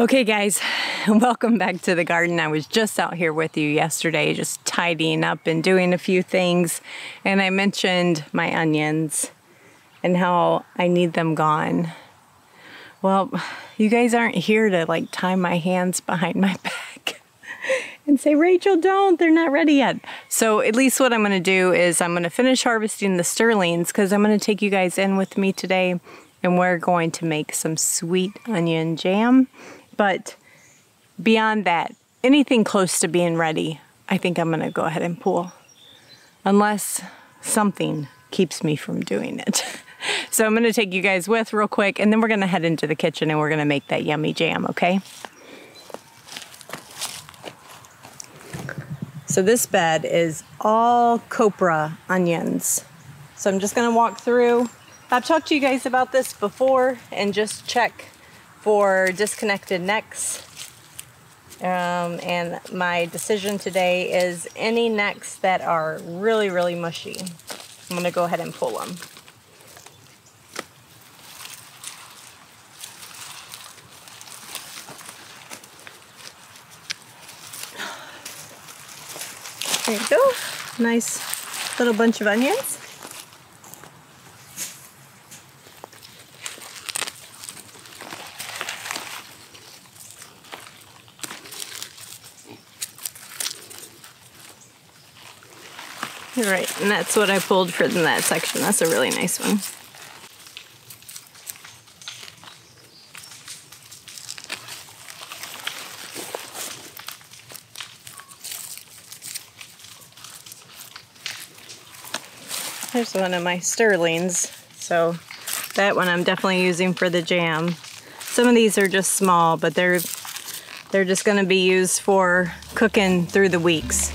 Okay guys, welcome back to the garden. I was just out here with you yesterday, just tidying up and doing a few things. And I mentioned my onions and how I need them gone. Well, you guys aren't here to like tie my hands behind my back and say, Rachel, don't, they're not ready yet. So at least what I'm gonna do is I'm gonna finish harvesting the sterlings because I'm gonna take you guys in with me today and we're going to make some sweet onion jam. But beyond that, anything close to being ready, I think I'm gonna go ahead and pull. Unless something keeps me from doing it. So I'm gonna take you guys with real quick and then we're gonna head into the kitchen and we're gonna make that yummy jam, okay? So this bed is all copra onions. So I'm just gonna walk through. I've talked to you guys about this before and just check for disconnected necks. And my decision today is any necks that are really, really mushy, I'm gonna go ahead and pull them. There you go. Nice little bunch of onions. Right, and that's what I pulled for that section. That's a really nice one. There's one of my sterlings. So that one I'm definitely using for the jam. Some of these are just small, but they're just gonna be used for cooking through the weeks.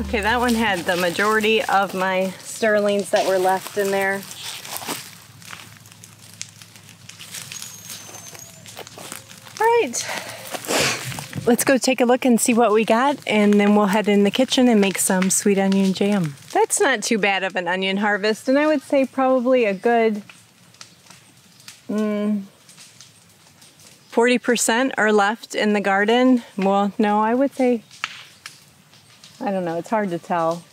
Okay, that one had the majority of my sterlings that were left in there. All right, let's go take a look and see what we got, and then we'll head in the kitchen and make some sweet onion jam. That's not too bad of an onion harvest, and I would say probably a good 40% are left in the garden. Well, no, I would say, I don't know, it's hard to tell.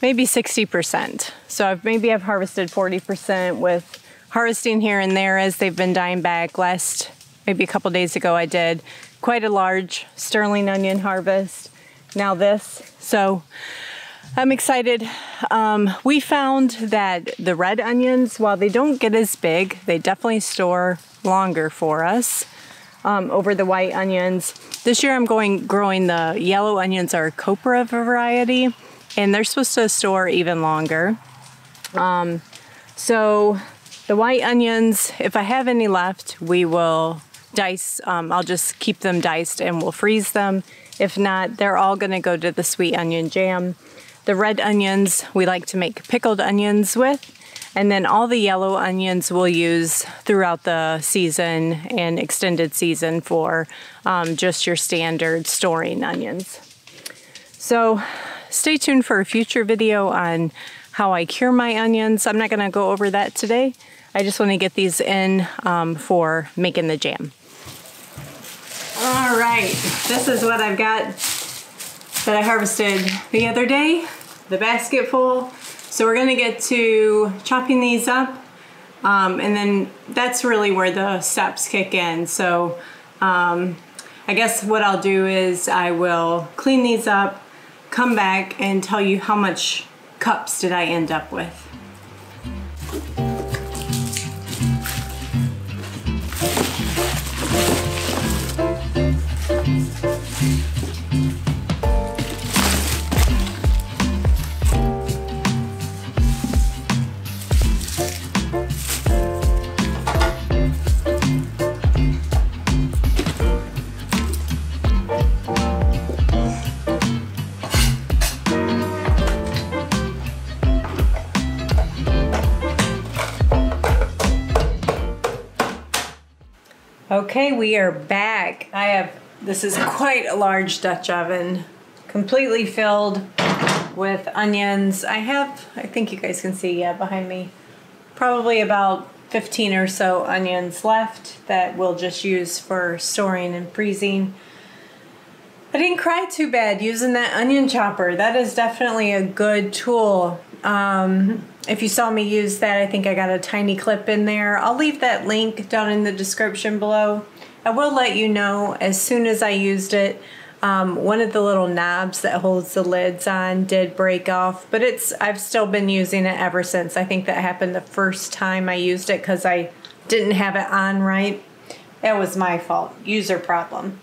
Maybe 60%. So maybe I've harvested 40% with harvesting here and there as they've been dying back. Last, maybe a couple days ago, I did quite a large sterling onion harvest. Now this, so I'm excited. We found that the red onions, while they don't get as big, they definitely store longer for us. Over the white onions. This year I'm growing the yellow onions, are copra variety, and they're supposed to store even longer. So the white onions, if I have any left, we will dice. I'll just keep them diced and we'll freeze them. If not, they're all gonna go to the sweet onion jam. The red onions, we like to make pickled onions with. And then all the yellow onions we'll use throughout the season and extended season for just your standard storing onions. So stay tuned for a future video on how I cure my onions. I'm not gonna go over that today. I just wanna get these in for making the jam. All right, this is what I've got that I harvested the other day, the basket full. So we're gonna get to chopping these up and then that's really where the steps kick in. So I guess what I'll do is I will clean these up, come back and tell you how much cups did I end up with. Okay, we are back. This is quite a large Dutch oven, completely filled with onions. I think you guys can see, yeah, behind me, probably about 15 or so onions left that we'll just use for storing and freezing. I didn't cry too bad using that onion chopper. That is definitely a good tool. If you saw me use that, I think I got a tiny clip in there. I'll leave that link down in the description below. I will let you know as soon as I used it. One of the little knobs that holds the lids on did break off, but I've still been using it ever since. I think that happened the first time I used it because I didn't have it on right. That was my fault, user problem.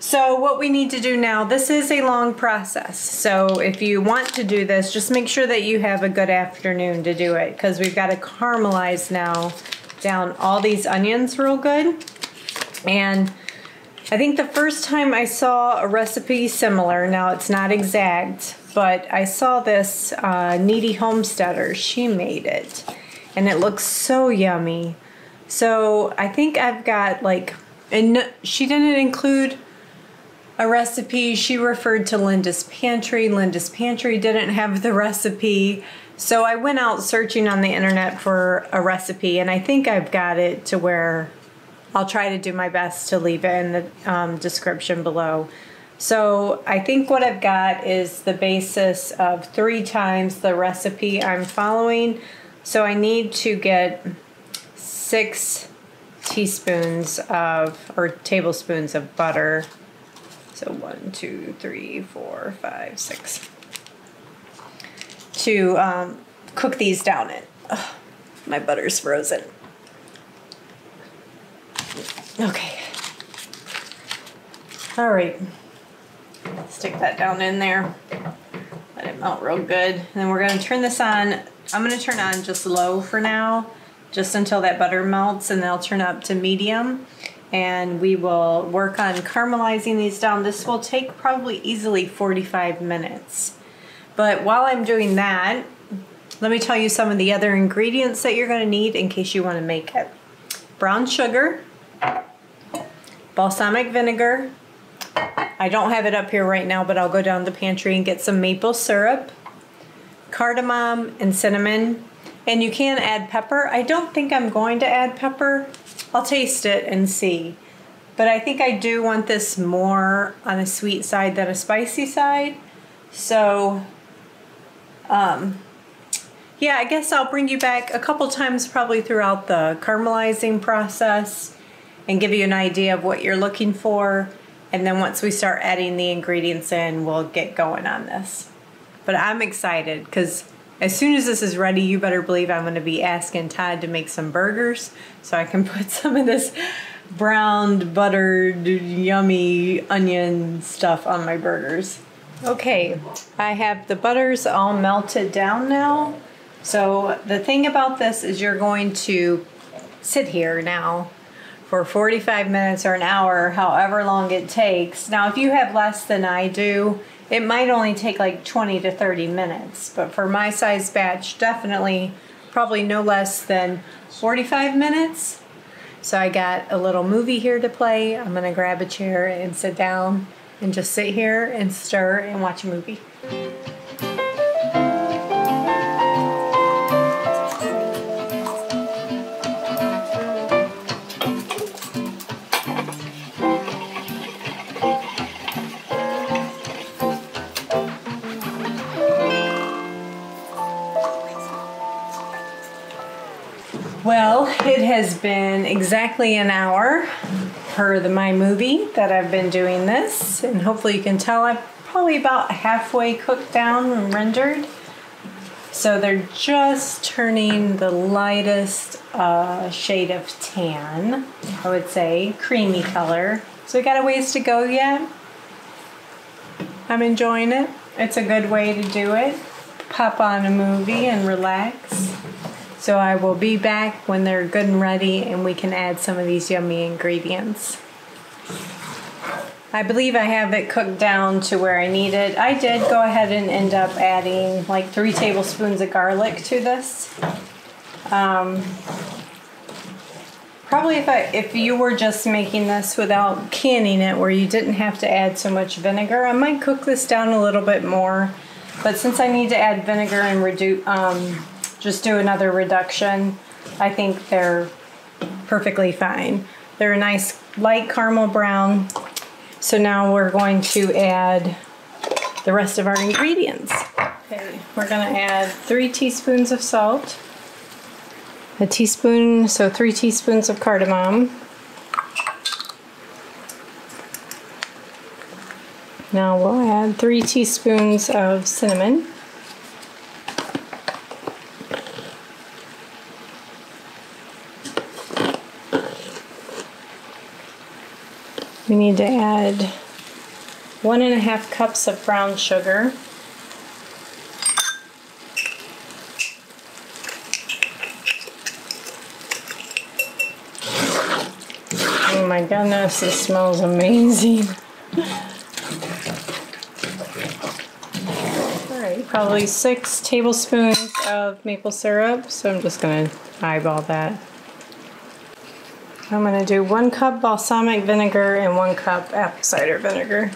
So what we need to do now, this is a long process. So if you want to do this, just make sure that you have a good afternoon to do it, because we've got to caramelize now down all these onions real good. And I think the first time I saw a recipe similar, now it's not exact, but I saw this Needy Homesteader. She made it and it looks so yummy. So I think I've got like, and she didn't include a recipe. She referred to Linda's Pantry. Linda's Pantry didn't have the recipe. So I went out searching on the internet for a recipe, and I think I've got it to where I'll try to do my best to leave it in the description below. So I think what I've got is the basis of 3 times the recipe I'm following. So I need to get 6 teaspoons of, or tablespoons of butter. So 1, 2, 3, 4, 5, 6. To cook these down in. Ugh, my butter's frozen. Okay. All right. Stick that down in there. Let it melt real good. And then we're going to turn this on. I'm going to turn on just low for now, just until that butter melts, and then I'll turn up to medium. And we will work on caramelizing these down. This will take probably easily 45 minutes. But while I'm doing that, let me tell you some of the other ingredients that you're going to need in case you want to make it. Brown sugar, balsamic vinegar. I don't have it up here right now, but I'll go down to the pantry and get some maple syrup, cardamom, and cinnamon. And you can add pepper. I don't think I'm going to add pepper. I'll taste it and see. But I think I do want this more on a sweet side than a spicy side. So, yeah, I guess I'll bring you back a couple times probably throughout the caramelizing process and give you an idea of what you're looking for. And then once we start adding the ingredients in, we'll get going on this. But I'm excited because as soon as this is ready, you better believe I'm going to be asking Todd to make some burgers so I can put some of this browned, buttered, yummy onion stuff on my burgers. Okay, I have the butters all melted down now. So the thing about this is you're going to sit here now for 45 minutes or an hour, however long it takes. Now, if you have less than I do, it might only take like 20 to 30 minutes, but for my size batch, definitely probably no less than 45 minutes. So I got a little movie here to play. I'm gonna grab a chair and sit down and just sit here and stir and watch a movie. Well, it has been exactly an hour per my movie that I've been doing this, and hopefully you can tell I'm probably about halfway cooked down and rendered. So they're just turning the lightest shade of tan, I would say, creamy color. So we got a ways to go yet. I'm enjoying it. It's a good way to do it. Pop on a movie and relax. So I will be back when they're good and ready and we can add some of these yummy ingredients. I believe I have it cooked down to where I need it. I did go ahead and end up adding like 3 tablespoons of garlic to this. Probably if you were just making this without canning it, where you didn't have to add so much vinegar, I might cook this down a little bit more. But since I need to add vinegar and reduce, just do another reduction, I think they're perfectly fine. They're a nice light caramel brown. So now we're going to add the rest of our ingredients. Okay, we're going to add 3 teaspoons of salt, a teaspoon, so 3 teaspoons of cardamom. Now we'll add 3 teaspoons of cinnamon. We need to add 1.5 cups of brown sugar. Oh my goodness, this smells amazing. Probably 6 tablespoons of maple syrup, so I'm just going to eyeball that. I'm going to do 1 cup balsamic vinegar and 1 cup apple cider vinegar.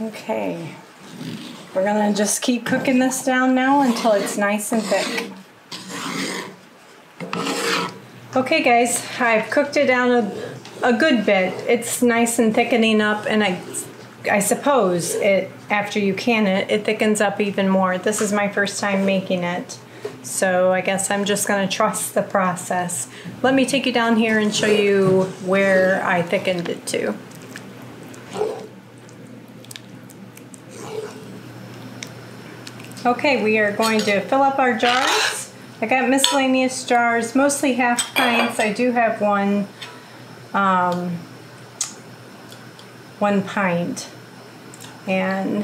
Okay. We're gonna just keep cooking this down now until it's nice and thick. Okay guys, I've cooked it down a good bit. It's nice and thickening up, and I suppose it, after you can it, it thickens up even more. This is my first time making it, so I guess I'm just gonna trust the process. Let me take you down here and show you where I thickened it to. Okay, we are going to fill up our jars. I got miscellaneous jars, mostly 1/2 pints. I do have one pint. And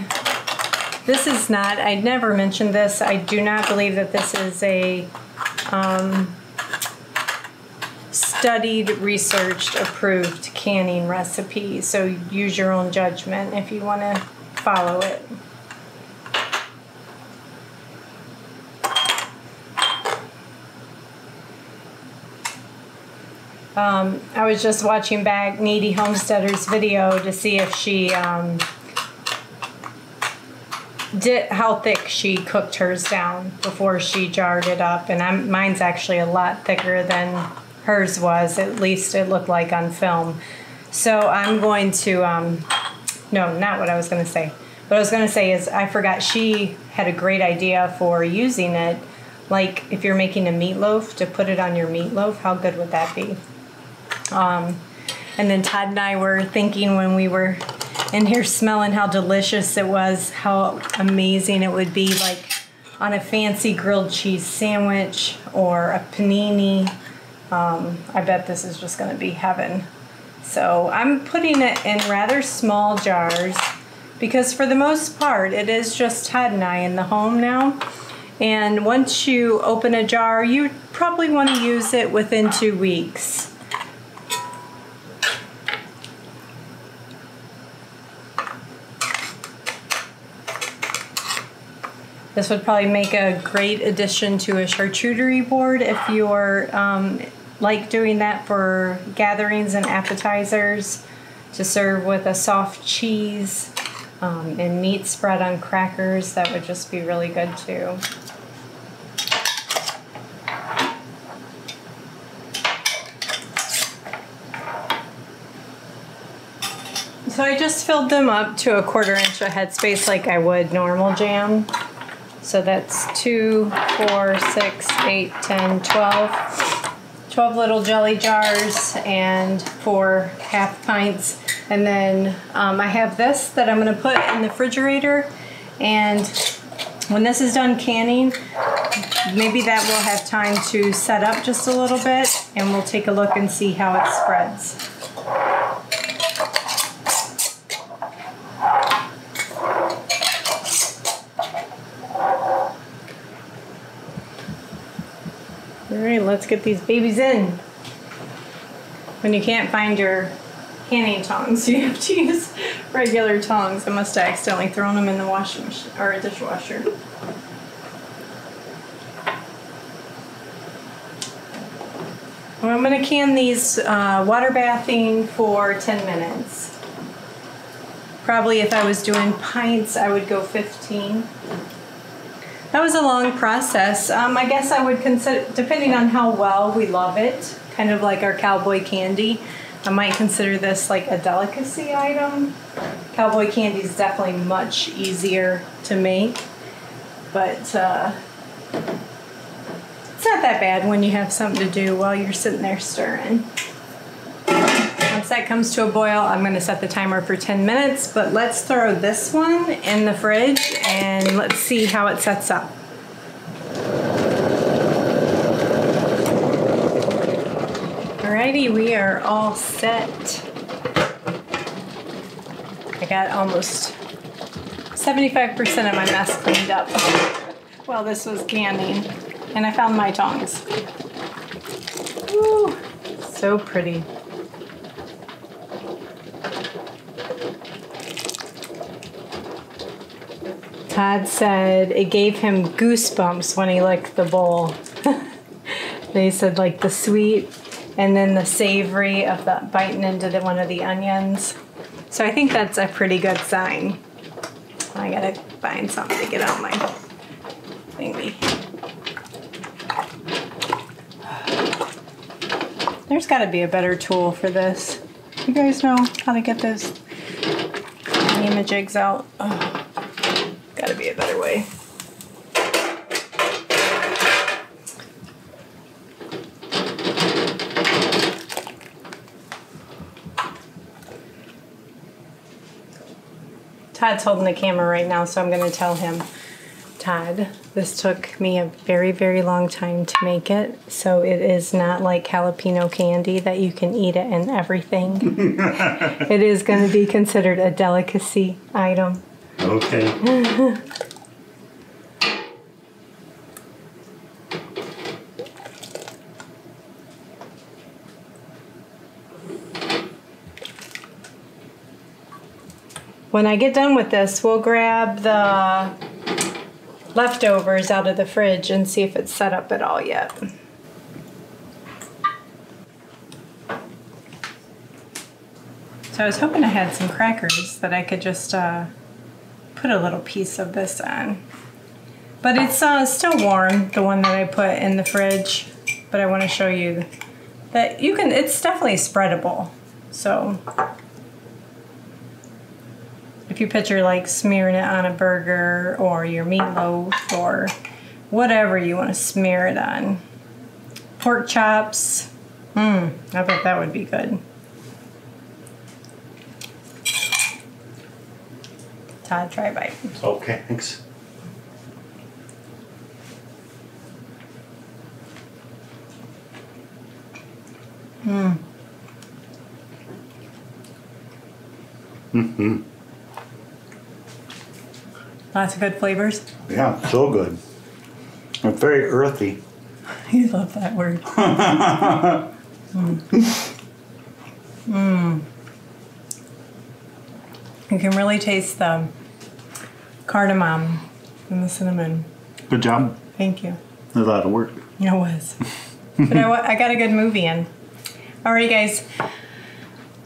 this is not, I never mentioned this, I do not believe that this is a studied, researched, approved canning recipe. So use your own judgment if you want to follow it. I was just watching back Needy Homesteader's video to see if she how thick she cooked hers down before she jarred it up, and mine's actually a lot thicker than hers was. At least it looked like on film. So I'm going to no, not what I was going to say. What I was going to say is I forgot she had a great idea for using it. Like if you're making a meatloaf, to put it on your meatloaf, how good would that be? And then Todd and I were thinking when we were in here smelling how delicious it was, how amazing it would be like on a fancy grilled cheese sandwich or a panini. I bet this is just going to be heaven. So I'm putting it in rather small jars because for the most part it is just Todd and I in the home now. And once you open a jar, you probably want to use it within 2 weeks. This would probably make a great addition to a charcuterie board if you're like doing that for gatherings and appetizers, to serve with a soft cheese and meat spread on crackers. That would just be really good too. So I just filled them up to a 1/4 inch of headspace like I would normal jam. So that's 2, 4, 6, 8, 10, 12 little jelly jars and 4 half pints. And then I have this that I'm going to put in the refrigerator. And when this is done canning, maybe that will have time to set up just a little bit, and we'll take a look and see how it spreads. All right, let's get these babies in. When you can't find your canning tongs, you have to use regular tongs. I must have accidentally thrown them in the washing machine or dishwasher. Well, I'm going to can these water bathing for 10 minutes. Probably if I was doing pints, I would go 15. That was a long process. I guess I would consider, depending on how well we love it, kind of like our cowboy candy, I might consider this like a delicacy item. Cowboy candy is definitely much easier to make, but it's not that bad when you have something to do while you're sitting there stirring. Once that comes to a boil, I'm gonna set the timer for 10 minutes, but let's throw this one in the fridge and let's see how it sets up. Alrighty, we are all set. I got almost 75% of my mess cleaned up while this was canning. And I found my tongs. Ooh, so pretty. Todd said it gave him goosebumps when he licked the bowl. They said like the sweet, and then the savory of the biting into one of the onions. So I think that's a pretty good sign. I gotta find something to get on my thingy. There's gotta be a better tool for this. You guys know how to get those nemajigs out. Oh, gotta be a better way. Todd's holding the camera right now, so I'm gonna tell him, Todd, this took me a very, very long time to make it, so it is not like jalapeno candy that you can eat it and everything. It is gonna be considered a delicacy item. Okay. When I get done with this, we'll grab the leftovers out of the fridge and see if it's set up at all yet. So I was hoping I had some crackers that I could just put a little piece of this on. But it's still warm, the one that I put in the fridge. But I want to show you that you can, it's definitely spreadable. So if you picture like smearing it on a burger or your meatloaf or whatever you want to smear it on. Pork chops. I bet that would be good. Todd, try a bite. Okay, thanks. Lots of good flavors. Yeah, so good. And very earthy. You love that word. You can really taste the cardamom and the cinnamon. Good job. Thank you. A lot of work. It was. But I got a good movie in. All right, guys.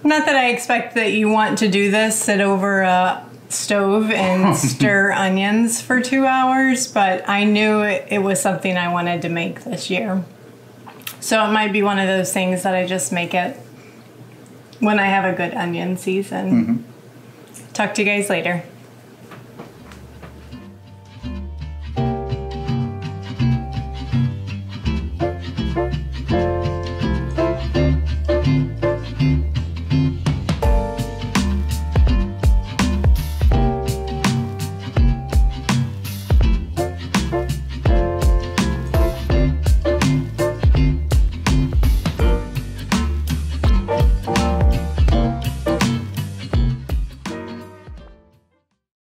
Not that I expect that you want to do this, sit over stove and stir onions for 2 hours, but I knew it was something I wanted to make this year. So it might be one of those things that I just make it when I have a good onion season. Talk to you guys later.